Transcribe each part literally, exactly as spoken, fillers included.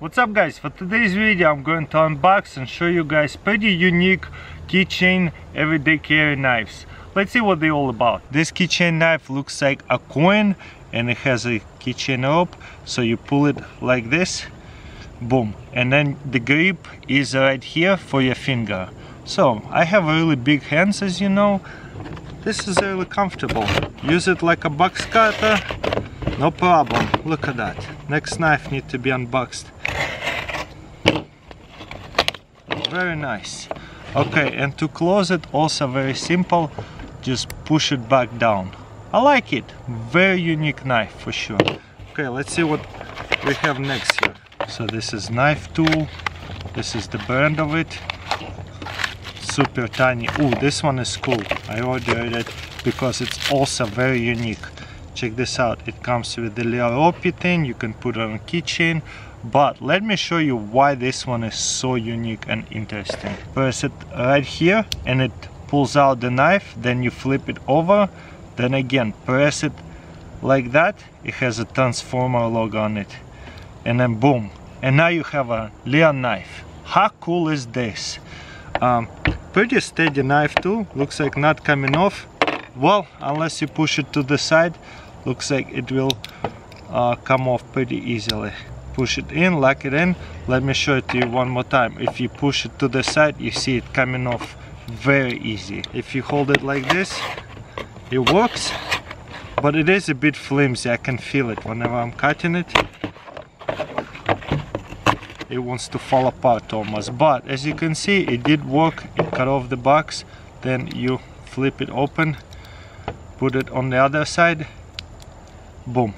What's up guys, for today's video I'm going to unbox and show you guys pretty unique keychain everyday carry knives. Let's see what they're all about. This keychain knife looks like a coin and it has a keychain rope, so you pull it like this, boom, and then the grip is right here for your finger. So I have really big hands, as you know. This is really comfortable. Use it like a box cutter, no problem. Look at that. Next knife needs to be unboxed. Very nice. Okay, and to close it also very simple, just push it back down. I like it. Very unique knife for sure. Okay, let's see what we have next here. So this is knife tool, this is the brand of it, super tiny. Oh, this one is cool, I ordered it because it's also very unique. Check this out, it comes with the little ropey thing, you can put it on a keychain. But let me show you why this one is so unique and interesting. Press it right here and it pulls out the knife, then you flip it over, then again press it like that, it has a Transformer logo on it, and then boom, and now you have a little knife. How cool is this? Um, pretty steady knife too, looks like not coming off, well, unless you push it to the side. Looks like it will uh, come off pretty easily. Push it in, lock it in. Let me show it to you one more time. If you push it to the side, you see it coming off very easy. If you hold it like this, it works, but it is a bit flimsy. I can feel it whenever I'm cutting it. It wants to fall apart almost, but as you can see, it did work. It cut off the box, then you flip it open, put it on the other side, boom.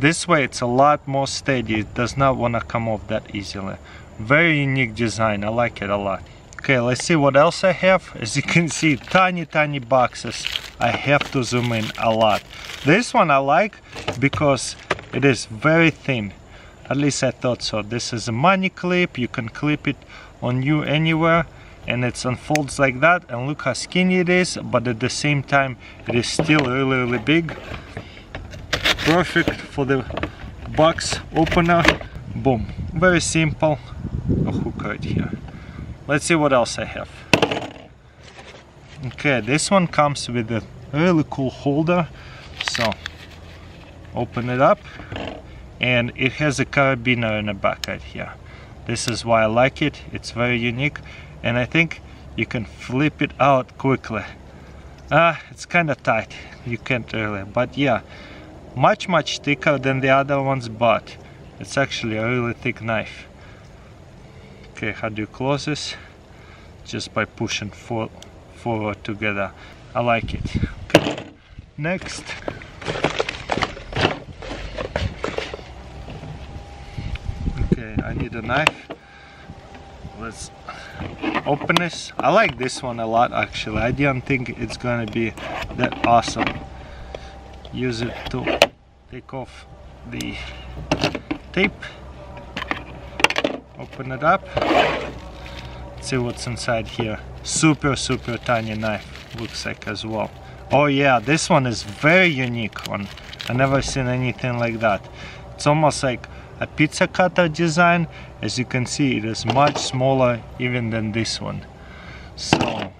This way it's a lot more steady, it does not want to come off that easily. Very unique design, I like it a lot. Okay, let's see what else I have. As you can see, tiny tiny boxes. I have to zoom in a lot. This one I like because it is very thin. At least I thought so. This is a money clip, you can clip it on you anywhere. And it unfolds like that, and look how skinny it is, but at the same time it is still really really big. Perfect for the box opener, boom, very simple. A hook right here. Let's see what else I have. Okay, this one comes with a really cool holder, so open it up and it has a carabiner in the back right here. This is why I like it, it's very unique, and I think you can flip it out quickly. Ah, it's kind of tight, you can't really, but yeah. Much much thicker than the other ones, but it's actually a really thick knife. Okay, how do you close this? Just by pushing for, forward together. I like it. Okay. Next. Okay, I need a knife. Let's open this. I like this one a lot actually. I didn't think it's gonna be that awesome. Use it to take off the tape, open it up, see what's inside here. Super super tiny knife looks like as well. Oh yeah, this one is very unique one, I never seen anything like that. It's almost like a pizza cutter design. As you can see, it is much smaller even than this one. So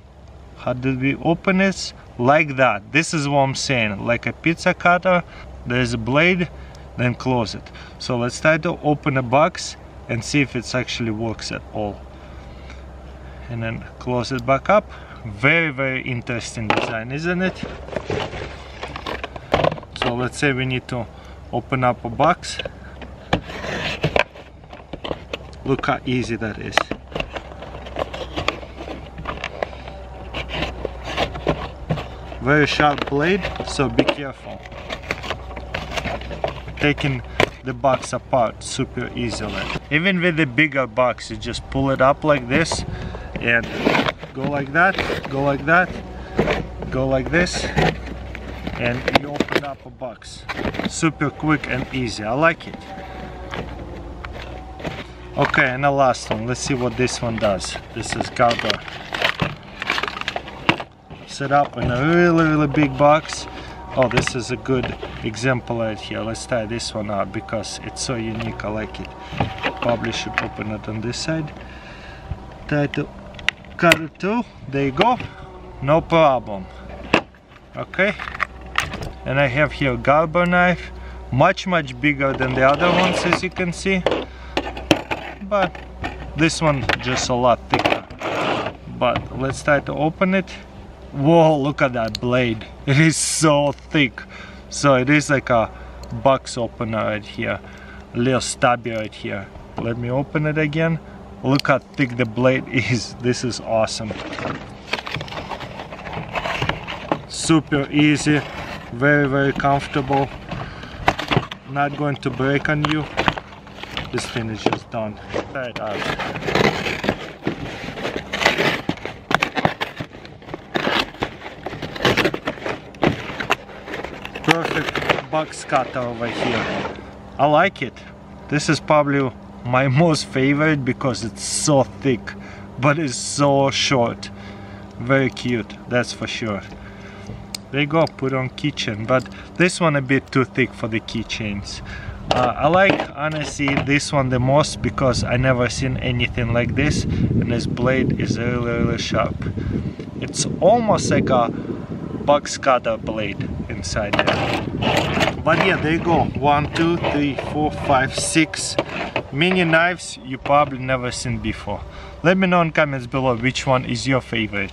how did we open this? Like that. This is what I'm saying, like a pizza cutter. There's a blade, then close it. So let's try to open a box and see if it actually works at all, and then close it back up. Very very interesting design, isn't it? So let's say we need to open up a box. Look how easy that is. Very sharp blade, so be careful taking the box apart super easily. Even with the bigger box, you just pull it up like this and go like that, go like that, go like this, and you open up a box super quick and easy. I like it. Okay, and the last one, let's see what this one does. This is Gerber. It up in a really really big box. Oh, this is a good example right here. Let's try this one out because it's so unique, I like it. probably should open it on this side. Try to cut it through, there you go, no problem. Okay, and I have here a Gerber knife, much much bigger than the other ones, as you can see, but this one just a lot thicker. But let's try to open it. Whoa, look at that blade, it is so thick. So it is like a box opener right here, a little stubby right here. Let me open it again. Look how thick the blade is. This is awesome. Super easy, very very comfortable, not going to break on you. This thing is just done. Try it out. Perfect box cutter over here. I like it. This is probably my most favorite because it's so thick, but it's so short. Very cute, that's for sure. There you go, put on keychain, but this one a bit too thick for the keychains. Uh, I like, honestly, this one the most because I never seen anything like this, and this blade is really, really sharp. It's almost like a box cutter blade inside there. But yeah, there you go, one, two, three, four, five, six mini knives you probably never seen before. Let me know in comments below which one is your favorite.